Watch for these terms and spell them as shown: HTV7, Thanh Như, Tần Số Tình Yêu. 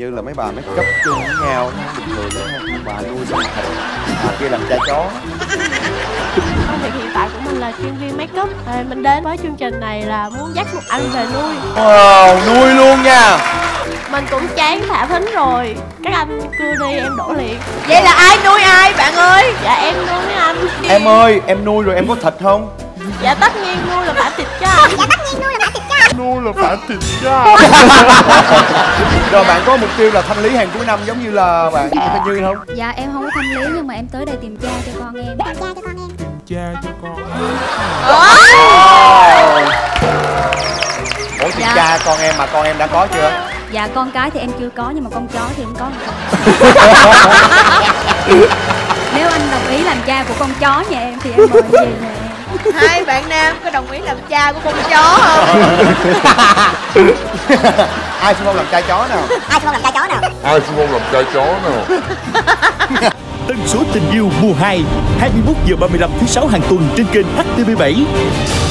như là mấy bà mới cấp chung với nhau, nó bình thường nữa ha. Bà nuôi xong thịt, bà kia làm cha chó. Công việc hiện tại của mình là chuyên viên make up. Mình đến với chương trình này là muốn dắt một anh về nuôi. Wow, nuôi luôn nha. Mình cũng chán thả thính rồi. Các anh cưa đi em đổ liền. Vậy là ai nuôi ai bạn ơi? Dạ em nuôi anh. Em ơi, em nuôi rồi em có thịt không? Dạ tất nhiên nuôi là phải thịt cho anh. Dạ tất nhiên nuôi là phải thịt cho anh. Nuôi là phải thịt cho anh. Rồi bạn có mục tiêu là thanh lý hàng cuối năm giống như là bạn Thanh Như không? Dạ em không có thanh lý nhưng mà em tới đây tìm cha cho con em. Tìm cha cho con em. Tìm cha cho con em. Ủa tìm cha con em mà con em đã có chưa? Dạ con cái thì em chưa có nhưng mà con chó thì em có một con. Nếu anh đồng ý làm cha của con chó nhà em thì em mời về nhà em. Hai bạn nam có đồng ý làm cha của con chó không? Ai xin không làm cha chó nào? Ai xin không làm cha chó nào? Ai xin không làm cha chó nào? Tần Số Tình Yêu mùa 2, 21h35 thứ 6 hàng tuần trên kênh HTV7.